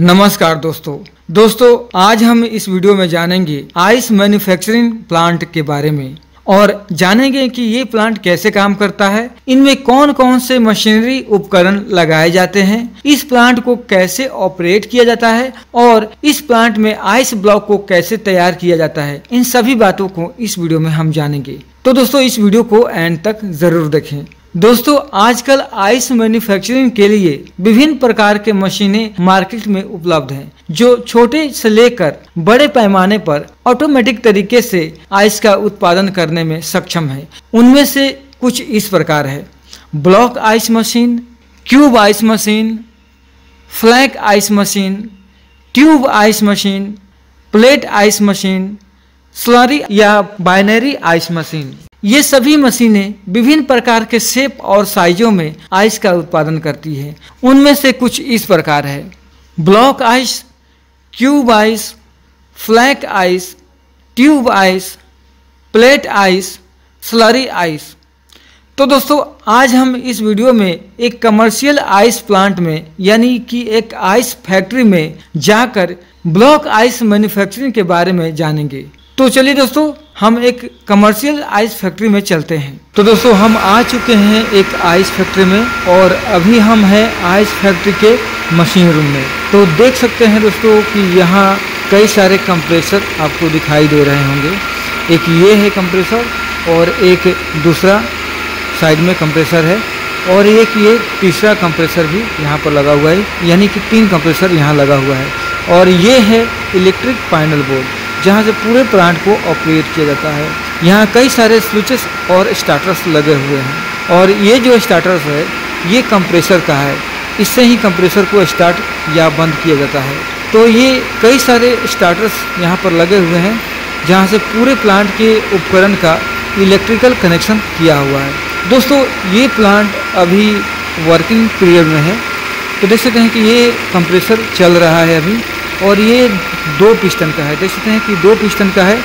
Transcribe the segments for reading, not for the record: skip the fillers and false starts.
नमस्कार दोस्तों, आज हम इस वीडियो में जानेंगे आइस मैन्युफैक्चरिंग प्लांट के बारे में और जानेंगे कि ये प्लांट कैसे काम करता है, इनमें कौन कौन से मशीनरी उपकरण लगाए जाते हैं, इस प्लांट को कैसे ऑपरेट किया जाता है और इस प्लांट में आइस ब्लॉक को कैसे तैयार किया जाता है। इन सभी बातों को इस वीडियो में हम जानेंगे। तो दोस्तों, इस वीडियो को एंड तक जरूर देखें। दोस्तों, आजकल आइस मैन्युफैक्चरिंग के लिए विभिन्न प्रकार के मशीनें मार्केट में उपलब्ध हैं, जो छोटे से लेकर बड़े पैमाने पर ऑटोमेटिक तरीके से आइस का उत्पादन करने में सक्षम है। उनमें से कुछ इस प्रकार है: block ice machine, cube ice machine, flake ice machine, tube ice machine, plate ice machine, slurry या बाइनरी आइस मशीन। ये सभी मशीनें विभिन्न प्रकार के शेप और साइजों में आइस का उत्पादन करती है। उनमें से कुछ इस प्रकार है: block ice, cube ice, flake ice, tube ice, plate ice, slurry ice. तो दोस्तों, आज हम इस वीडियो में एक कमर्शियल आइस प्लांट में यानी कि एक आइस फैक्ट्री में जाकर ब्लॉक आइस मैन्युफैक्चरिंग के बारे में जानेंगे। तो चलिए दोस्तों, हम एक कमर्शियल आइस फैक्ट्री में चलते हैं। तो दोस्तों, हम आ चुके हैं एक आइस फैक्ट्री में और अभी हम हैं आइस फैक्ट्री के मशीन रूम में। तो देख सकते हैं दोस्तों कि यहाँ कई सारे कंप्रेसर आपको दिखाई दे रहे होंगे। एक ये है कंप्रेसर और एक दूसरा साइड में कंप्रेसर है और एक ये तीसरा कंप्रेसर भी यहाँ पर लगा हुआ है, यानी कि तीन कंप्रेसर यहाँ लगा हुआ है। और ये है इलेक्ट्रिक पैनल बोर्ड, जहाँ से पूरे प्लांट को ऑपरेट किया जाता है। यहाँ कई सारे स्विचेस और स्टार्टर्स लगे हुए हैं और ये जो स्टार्टर्स है ये कंप्रेसर का है, इससे ही कंप्रेसर को स्टार्ट या बंद किया जाता है। तो ये कई सारे स्टार्टर्स यहाँ पर लगे हुए हैं, जहाँ से पूरे प्लांट के उपकरण का इलेक्ट्रिकल कनेक्शन किया हुआ है। दोस्तों, ये प्लांट अभी वर्किंग पीरियड में है। तो देख सकते हैं कि ये कंप्रेसर चल रहा है अभी और ये दो पिस्टन का है। देख सकते हैं कि दो पिस्टन का है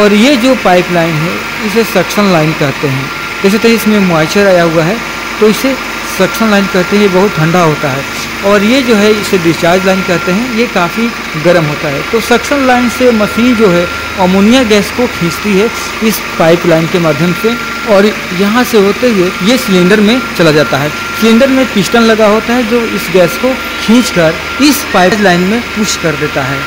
और ये जो पाइपलाइन है इसे सक्शन लाइन कहते हैं। देख सकते हैं इसमें मॉइस्चर आया हुआ है तो इसे सक्शन लाइन कहते हैं, बहुत ठंडा होता है। और ये जो है इसे डिस्चार्ज लाइन कहते हैं, ये काफ़ी गर्म होता है। तो सक्शन लाइन से मशीन जो है अमोनिया गैस को खींचती है इस पाइपलाइन के माध्यम से और यहाँ से होते हुए ये सिलेंडर में चला जाता है। सिलेंडर में पिस्टन लगा होता है जो इस गैस को खींचकर इस पाइपलाइन में पुश कर देता है।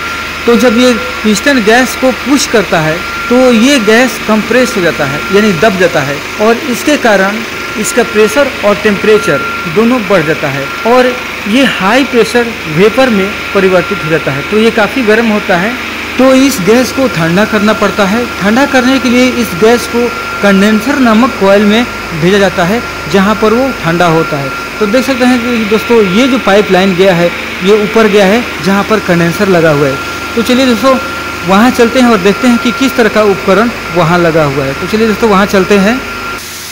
तो जब ये पिस्टन गैस को पुश करता है तो ये गैस कंप्रेस हो जाता है, यानी दब जाता है और इसके कारण इसका प्रेशर और टेम्परेचर दोनों बढ़ जाता है और ये हाई प्रेशर वेपर में परिवर्तित हो जाता है। तो ये काफ़ी गर्म होता है, तो इस गैस को ठंडा करना पड़ता है। ठंडा करने के लिए इस गैस को कंडेंसर नामक कॉइल में भेजा जाता है, जहाँ पर वो ठंडा होता है। तो देख सकते हैं कि दोस्तों ये जो पाइपलाइन गया है ये ऊपर गया है जहाँ पर कंडेंसर लगा हुआ है। तो चलिए दोस्तों, वहाँ चलते हैं और देखते हैं कि किस तरह का उपकरण वहाँ लगा हुआ है। तो चलिए दोस्तों, वहाँ चलते हैं।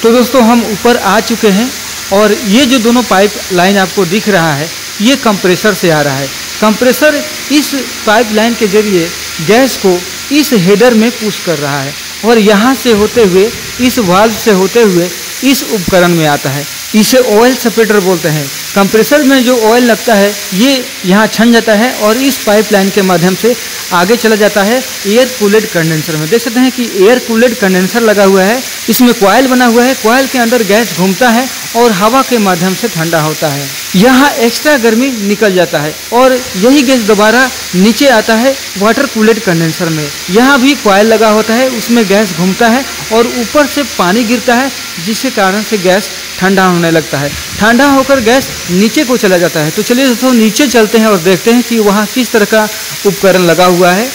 तो दोस्तों, हम ऊपर आ चुके हैं और ये जो दोनों पाइपलाइन आपको दिख रहा है ये कंप्रेसर से आ रहा है। कंप्रेसर इस पाइपलाइन के जरिए गैस को इस हेडर में पुश कर रहा है और यहाँ से होते हुए इस वाल्व से होते हुए इस उपकरण में आता है। इसे ऑयल सेपरेटर बोलते हैं। कंप्रेसर में जो ऑयल लगता है ये यहाँ छन जाता है और इस पाइपलाइन के माध्यम से आगे चला जाता है एयर कूल्ड कंडेंसर में। देख सकते हैं कि एयर कूल्ड कंडेंसर लगा हुआ है, इसमें कॉइल बना हुआ है। कॉइल के अंदर गैस घूमता है और हवा के माध्यम से ठंडा होता है। यहाँ एक्स्ट्रा गर्मी निकल जाता है और यही गैस दोबारा नीचे आता है वाटर कूल्ड कंडेंसर में। यहाँ भी कॉइल लगा होता है, उसमें गैस घूमता है और ऊपर से पानी गिरता है, जिसके कारण से गैस ठंडा होने लगता है। ठंडा होकर गैस नीचे को चला जाता है। तो चलिए दोस्तों, नीचे चलते हैं और देखते हैं कि वहाँ किस तरह का उपकरण लगा हुआ है।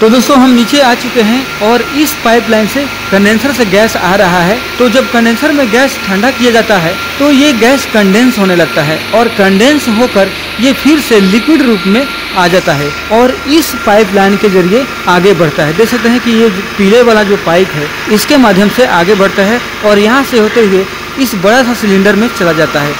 तो दोस्तों, हम नीचे आ चुके हैं और इस पाइपलाइन से कंडेंसर से गैस आ रहा है। तो जब कंडेंसर में गैस ठंडा किया जाता है तो ये गैस कंडेंस होने लगता है और कंडेंस होकर ये फिर से लिक्विड रूप में आ जाता है और इस पाइपलाइन के जरिए आगे बढ़ता है। देख सकते हैं कि ये पीले वाला जो पाइप है इसके माध्यम से आगे बढ़ता है और यहाँ से होते हुए इस बड़ा सा सिलेंडर में चला जाता है।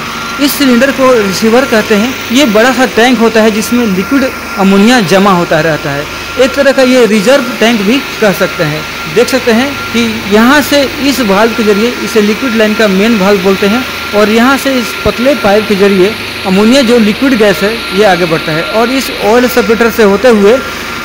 इस सिलेंडर को रिसीवर कहते हैं। ये बड़ा सा टैंक होता है जिसमें लिक्विड अमोनिया जमा होता रहता है। एक तरह का ये रिजर्व टैंक भी कह सकते हैं। देख सकते हैं कि यहाँ से इस वाल्व के जरिए, इसे लिक्विड लाइन का मेन वाल्व बोलते हैं, और यहाँ से इस पतले पाइप के जरिए अमोनिया जो लिक्विड गैस है ये आगे बढ़ता है और इस ऑयल सेपरेटर से होते हुए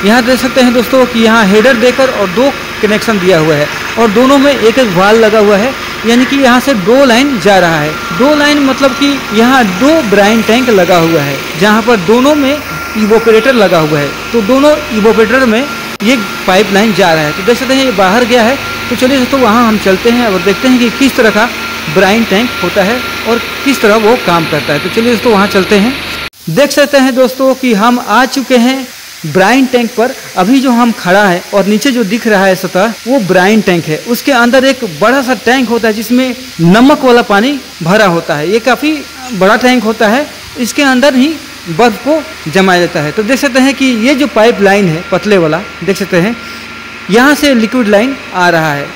यहाँ देख सकते हैं दोस्तों कि यहाँ हेडर देकर और दो कनेक्शन दिया हुआ है और दोनों में एक एक वाल्व लगा हुआ है, यानी कि यहाँ से दो लाइन जा रहा है। दो लाइन मतलब कि यहाँ दो ब्राइन टैंक लगा हुआ है जहाँ पर दोनों में इवोपरेटर लगा हुआ है, तो दोनों इवोपरेटर में ये पाइप लाइन जा रहा है। तो देख सकते हैं ये बाहर गया है। तो चलिए दोस्तों वहाँ हम चलते हैं और देखते हैं कि किस तरह का ब्राइन टैंक होता है और किस तरह वो काम करता है। तो चलिए दोस्तों वहाँ चलते हैं। देख सकते हैं दोस्तों कि हम आ चुके हैं ब्राइन टैंक पर। अभी जो हम खड़ा है और नीचे जो दिख रहा है सतह वो ब्राइन टैंक है। उसके अंदर एक बड़ा सा टैंक होता है जिसमें नमक वाला पानी भरा होता है। ये काफ़ी बड़ा टैंक होता है, इसके अंदर ही बर्फ को जमाया जाता है। तो देख सकते हैं कि ये जो पाइप लाइन है पतले वाला, देख सकते हैं यहाँ से लिक्विड लाइन आ रहा है,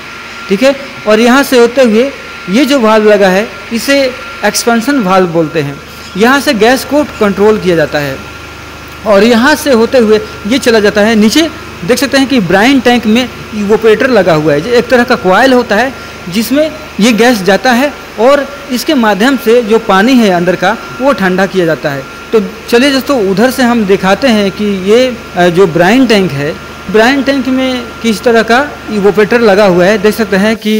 ठीक है। और यहाँ से होते हुए ये जो वाल्व लगा है इसे एक्सपेंशन वाल्व बोलते हैं। यहाँ से गैस को कंट्रोल किया जाता है और यहाँ से होते हुए ये चला जाता है नीचे। देख सकते हैं कि ब्राइन टैंक में इवोपरेटर लगा हुआ है, जो एक तरह का कॉइल होता है जिसमें ये गैस जाता है और इसके माध्यम से जो पानी है अंदर का वो ठंडा किया जाता है। तो चलिए दोस्तों उधर से हम दिखाते हैं कि ये जो ब्राइन टैंक है, ब्राइन टैंक में किस तरह का इवोपरेटर लगा हुआ है। देख सकते हैं कि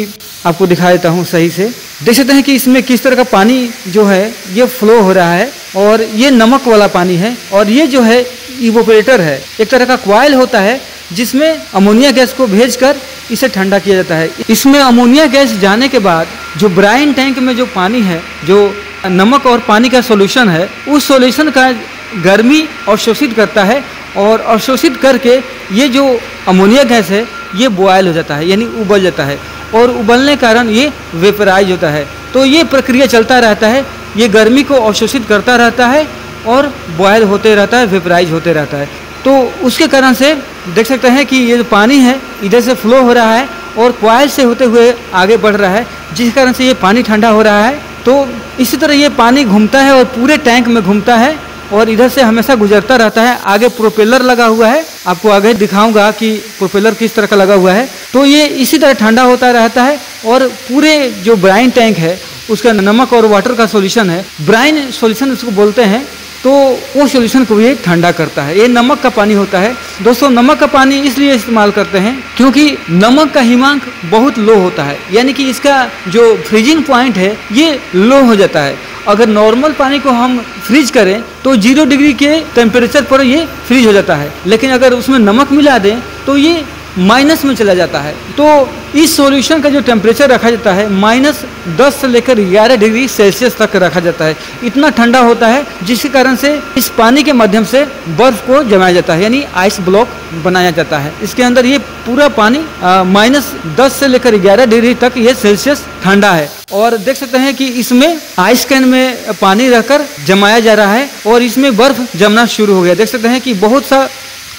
आपको दिखा देता हूँ सही से। देख सकते हैं कि इसमें किस तरह का पानी जो है ये फ्लो हो रहा है और ये नमक वाला पानी है और ये जो है इवोपरेटर है, एक तरह का कॉइल होता है जिसमें अमोनिया गैस को भेजकर इसे ठंडा किया जाता है। इसमें अमोनिया गैस जाने के बाद जो ब्राइन टैंक में जो पानी है, जो नमक और पानी का सॉल्यूशन है, उस सॉल्यूशन का गर्मी अवशोषित करता है और अवशोषित करके ये जो अमोनिया गैस है ये बॉयल हो जाता है, यानी उबल जाता है और उबलने के कारण ये वेपराइज होता है। तो ये प्रक्रिया चलता रहता है, ये गर्मी को अवशोषित करता रहता है और बॉयल होते रहता है, वेपराइज होते रहता है। तो उसके कारण से देख सकते हैं कि ये जो पानी है इधर से फ्लो हो रहा है और कॉइल से होते हुए आगे बढ़ रहा है, जिस कारण से ये पानी ठंडा हो रहा है। तो इसी तरह ये पानी घूमता है और पूरे टैंक में घूमता है और इधर से हमेशा गुजरता रहता है। आगे प्रोपेलर लगा हुआ है, आपको आगे दिखाऊंगा कि प्रोपेलर किस तरह का लगा हुआ है। तो ये इसी तरह ठंडा होता रहता है और पूरे जो ब्राइन टैंक है उसका नमक और वाटर का सॉल्यूशन है, ब्राइन सॉल्यूशन उसको बोलते हैं, तो वो सॉल्यूशन को ये ठंडा करता है। ये नमक का पानी होता है दोस्तों। नमक का पानी इसलिए इस्तेमाल करते हैं क्योंकि नमक का हिमांक बहुत लो होता है, यानी कि इसका जो फ्रीजिंग पॉइंट है ये लो हो जाता है। अगर नॉर्मल पानी को हम फ्रीज करें तो 0 डिग्री के टेम्परेचर पर ये फ्रीज हो जाता है, लेकिन अगर उसमें नमक मिला दें तो ये माइनस में चला जाता है। तो इस सॉल्यूशन का जो टेम्परेचर रखा जाता है -10 से लेकर 11 डिग्री सेल्सियस तक रखा जाता है। इतना ठंडा होता है जिसके कारण से इस पानी के माध्यम से बर्फ को जमाया जाता है, यानी आइस ब्लॉक बनाया जाता है। इसके अंदर ये पूरा पानी -10 से लेकर 11 डिग्री तक ये सेल्सियस ठंडा है। और देख सकते हैं कि इसमें आइस कैन में पानी रखकर जमाया जा रहा है और इसमें बर्फ जमना शुरू हो गया। देख सकते हैं कि बहुत सा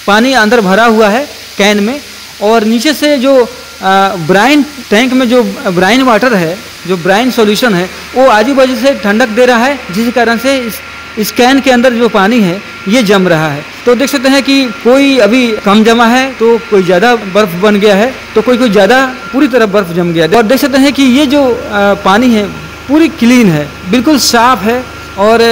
पानी अंदर भरा हुआ है कैन में और नीचे से जो ब्राइन टैंक में जो ब्राइन वाटर है, जो ब्राइन सॉल्यूशन है, वो आजू बाजू से ठंडक दे रहा है, जिस कारण से इस कैन के अंदर जो पानी है ये जम रहा है। तो देख सकते हैं कि कोई अभी कम जमा है तो कोई ज़्यादा बर्फ़ बन गया है, तो कोई ज़्यादा पूरी तरह बर्फ़ जम गया है। और देख सकते हैं कि ये जो पानी है पूरी क्लीन है, बिल्कुल साफ है। और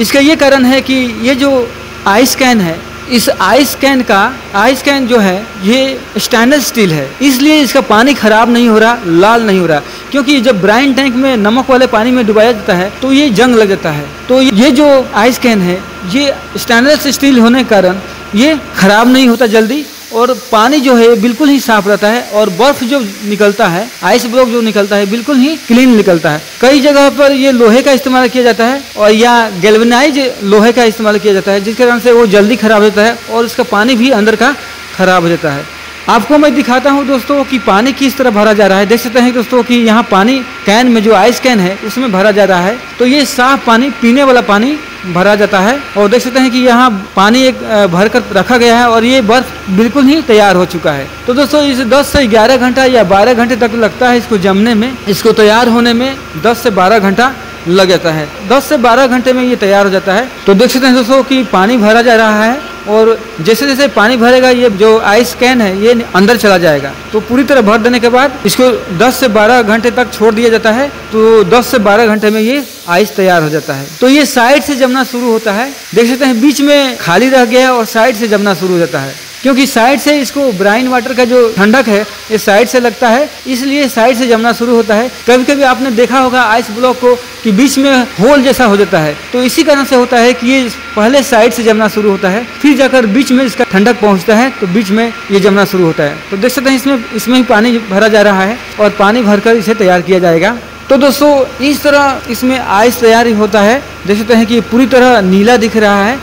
इसका ये कारण है कि ये जो आइस कैन है, इस आइस कैन जो है ये स्टेनलेस स्टील है, इसलिए इसका पानी खराब नहीं हो रहा, लाल नहीं हो रहा, क्योंकि जब ब्राइन टैंक में नमक वाले पानी में डुबाया जाता है तो ये जंग लग जाता है। तो ये जो आइस कैन है ये स्टेनलेस स्टील होने के कारण ये खराब नहीं होता जल्दी और पानी जो है बिल्कुल ही साफ रहता है और बर्फ जो निकलता है, आइस ब्लॉक जो निकलता है, बिल्कुल ही क्लीन निकलता है। कई जगह पर ये लोहे का इस्तेमाल किया जाता है और या गैल्वेनाइज लोहे का इस्तेमाल किया जाता है, जिसके कारण से वो जल्दी खराब होता है और उसका पानी भी अंदर का खराब हो जाता है। आपको मैं दिखाता हूँ दोस्तों कि पानी किस तरह भरा जा रहा है। देख सकते हैं दोस्तों कि यहाँ पानी कैन में जो आइस कैन है उसमें भरा जा रहा है, तो ये साफ पानी, पीने वाला पानी भरा जाता है। और देख सकते हैं कि यहाँ पानी एक भर कर रखा गया है और ये बर्फ बिल्कुल ही तैयार हो चुका है। तो दोस्तों इसे 10 से 11 घंटा या 12 घंटे तक लगता है इसको जमने में, इसको तैयार होने में 10 से 12 घंटा लग जाता है। 10 से 12 घंटे में ये तैयार हो जाता है। तो देख सकते हैं दोस्तों कि पानी भरा जा रहा है और जैसे जैसे पानी भरेगा ये जो आइस कैन है ये अंदर चला जाएगा। तो पूरी तरह भर देने के बाद इसको 10 से 12 घंटे तक छोड़ दिया जाता है। तो 10 से 12 घंटे में ये आइस तैयार हो जाता है। तो ये साइड से जमना शुरू होता है, देख सकते हैं बीच में खाली रह गया है और साइड से जमना शुरू हो जाता है, क्योंकि साइड से इसको ब्राइन वाटर का जो ठंडक है ये साइड से लगता है, इसलिए साइड से जमना शुरू होता है। कभी कभी आपने देखा होगा आइस ब्लॉक को कि बीच में होल जैसा हो जाता है, तो इसी कारण से होता है कि ये पहले साइड से जमना शुरू होता है, फिर जाकर बीच में इसका ठंडक पहुंचता है, तो बीच में ये जमना शुरू होता है। तो देख सकते हैं इसमें ही पानी भरा जा रहा है और पानी भरकर इसे तैयार किया जाएगा। तो दोस्तों इस तरह इसमें आइस तैयार होता है। देख सकते हैं कि पूरी तरह नीला दिख रहा है,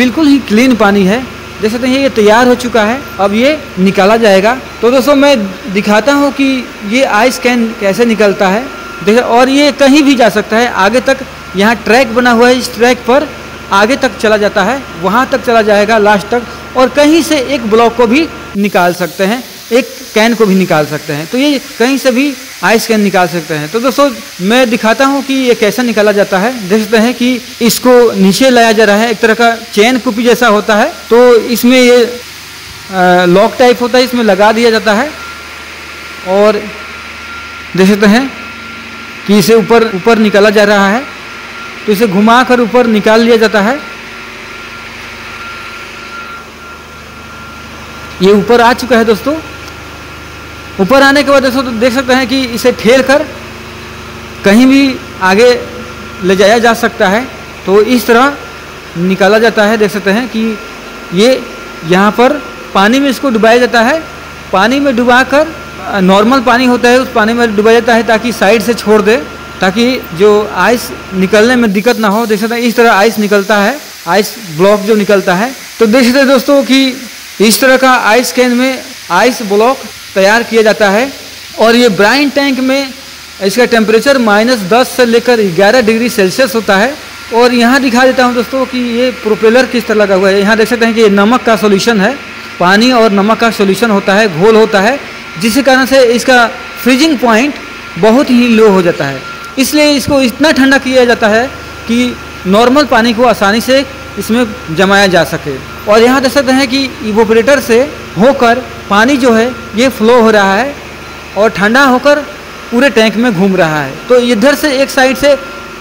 बिल्कुल ही क्लीन पानी है। देख सकते हैं ये तैयार हो चुका है, अब ये निकाला जाएगा। तो दोस्तों मैं दिखाता हूँ कि ये आइस कैन कैसे निकलता है। देखिए, और ये कहीं भी जा सकता है आगे तक, यहाँ ट्रैक बना हुआ है, इस ट्रैक पर आगे तक चला जाता है, वहाँ तक चला जाएगा लास्ट तक, और कहीं से एक ब्लॉक को भी निकाल सकते हैं, एक कैन को भी निकाल सकते हैं। तो ये कहीं से भी आइस कैन निकाल सकते हैं। तो दोस्तों मैं दिखाता हूँ कि ये कैसे निकाला जाता है। देख सकते हैं कि इसको नीचे लाया जा रहा है, एक तरह का चेन कुपी जैसा होता है, तो इसमें ये लॉक टाइप होता है, इसमें लगा दिया जाता है और देख सकते हैं कि इसे ऊपर ऊपर निकाला जा रहा है। तो इसे घुमा कर ऊपर निकाल लिया जाता है। ये ऊपर आ चुका है दोस्तों। ऊपर आने के बाद दोस्तों तो देख सकते हैं कि इसे ठेल कर कहीं भी आगे ले जाया जा सकता है। तो इस तरह निकाला जाता है। देख सकते हैं कि ये यहाँ पर पानी में इसको डुबाया जाता है, पानी में डुबा कर नॉर्मल पानी होता है उस पानी में डुबाया जाता है, ताकि साइड से छोड़ दे, ताकि जो आइस निकलने में दिक्कत ना हो। देख सकते हैं इस तरह आइस निकलता है, आइस ब्लॉक जो निकलता है। तो देख सकते हैं दोस्तों कि इस तरह का आइस कैन में आइस ब्लॉक तैयार किया जाता है। और ये ब्राइन टैंक में इसका टेम्परेचर -10 से लेकर 11 डिग्री सेल्सियस होता है। और यहाँ दिखा देता हूँ दोस्तों कि ये प्रोपेलर किस तरह लगा हुआ है। यहाँ देख सकते हैं कि ये नमक का सॉल्यूशन है, पानी और नमक का सॉल्यूशन होता है, घोल होता है, जिस कारण से इसका फ्रीजिंग पॉइंट बहुत ही लो हो जाता है। इसलिए इसको इतना ठंडा किया जाता है कि नॉर्मल पानी को आसानी से इसमें जमाया जा सके। और यहाँ देख सकते हैं कि इवोपरेटर से होकर पानी जो है ये फ्लो हो रहा है और ठंडा होकर पूरे टैंक में घूम रहा है। तो इधर से एक साइड से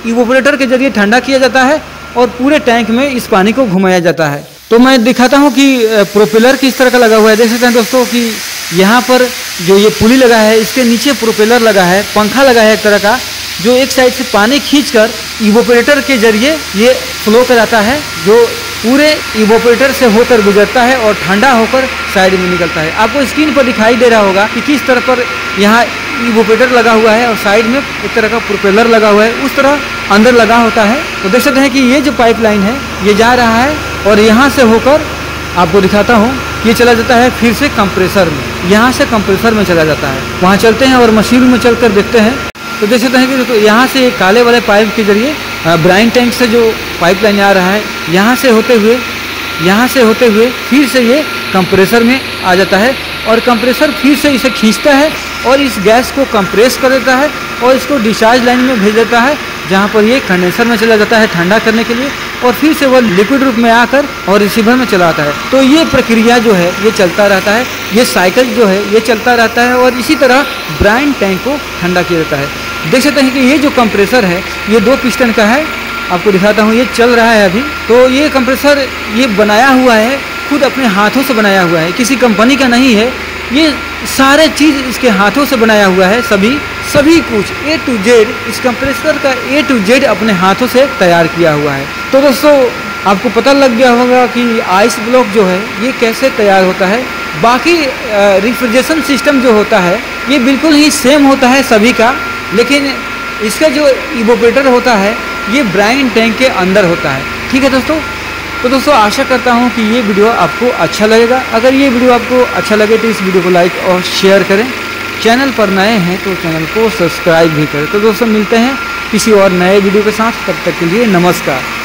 इवोपरेटर के जरिए ठंडा किया जाता है और पूरे टैंक में इस पानी को घुमाया जाता है। तो मैं दिखाता हूँ कि प्रोपेलर किस तरह का लगा हुआ है। देख सकते हैं दोस्तों कि यहाँ पर जो ये पुली लगा है, इसके नीचे प्रोपेलर लगा है, पंखा लगा है एक तरह का, जो एक साइड से पानी खींचकर इवोपरेटर के जरिए ये फ्लो कराता है, जो पूरे इवोपरेटर से होकर गुजरता है और ठंडा होकर साइड में निकलता है। आपको स्क्रीन पर दिखाई दे रहा होगा कि किस तरह पर यहाँ इवोपरेटर लगा हुआ है और साइड में एक तरह का प्रोपेलर लगा हुआ है, उस तरह अंदर लगा होता है। तो देख सकते हैं कि ये जो पाइपलाइन है ये जा रहा है और यहाँ से होकर आपको दिखाता हूँ ये चला जाता है फिर से कंप्रेसर में, यहाँ से कंप्रेसर में चला जाता है। वहाँ चलते हैं और मशीन में चल कर देखते हैं। तो देख सकते हैं कि यहाँ से काले वाले पाइप के जरिए ब्राइन टैंक से जो पाइपलाइन आ रहा है, यहाँ से होते हुए फिर से ये कंप्रेसर में आ जाता है और कंप्रेसर फिर से इसे खींचता है और इस गैस को कंप्रेस कर देता है और इसको डिस्चार्ज लाइन में भेज देता है, जहाँ पर ये कंडेंसर में चला जाता है ठंडा करने के लिए, और फिर से वह लिक्विड रूप में आकर और रिसीवर में चला आता है। तो ये प्रक्रिया जो है ये चलता रहता है, ये साइकिल जो है ये चलता रहता है और इसी तरह ब्राइन टैंक को ठंडा किया जाता है। देख सकते हैं कि ये जो कंप्रेसर है ये 2 पिस्टन का है, आपको दिखाता हूँ ये चल रहा है अभी। तो ये कंप्रेसर ये बनाया हुआ है, खुद अपने हाथों से बनाया हुआ है, किसी कंपनी का नहीं है, ये सारे चीज़ इसके हाथों से बनाया हुआ है, सभी कुछ A to Z इस कंप्रेसर का A to Z अपने हाथों से तैयार किया हुआ है। तो दोस्तों आपको पता लग गया होगा कि आइस ब्लॉक जो है ये कैसे तैयार होता है। बाकी रिफ्रिजरेशन सिस्टम जो होता है ये बिल्कुल ही सेम होता है सभी का, लेकिन इसका जो इवोपरेटर होता है ये ब्राइन टैंक के अंदर होता है। ठीक है दोस्तों, तो दोस्तों आशा करता हूँ कि ये वीडियो आपको अच्छा लगेगा। अगर ये वीडियो आपको अच्छा लगे तो इस वीडियो को लाइक और शेयर करें, चैनल पर नए हैं तो चैनल को सब्सक्राइब भी करें। तो दोस्तों मिलते हैं किसी और नए वीडियो के साथ, तब तक के लिए नमस्कार।